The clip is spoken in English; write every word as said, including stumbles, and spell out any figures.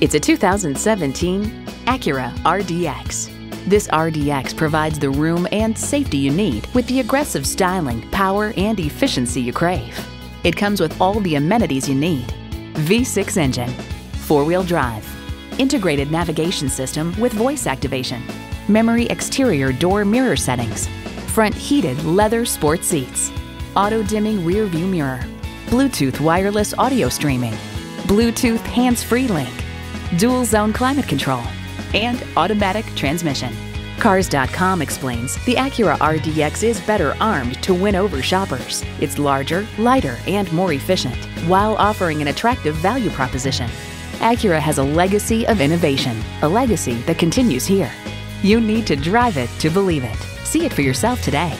It's a two thousand seventeen Acura R D X. This R D X provides the room and safety you need with the aggressive styling, power, and efficiency you crave. It comes with all the amenities you need: V six engine, four-wheel drive, integrated navigation system with voice activation, memory exterior door mirror settings, front heated leather sport seats, auto-dimming rear view mirror, Bluetooth wireless audio streaming, Bluetooth hands-free link, dual zone climate control, and automatic transmission. Cars dot com explains the Acura R D X is better armed to win over shoppers. It's larger, lighter, and more efficient, while offering an attractive value proposition. Acura has a legacy of innovation, a legacy that continues here. You need to drive it to believe it. See it for yourself today.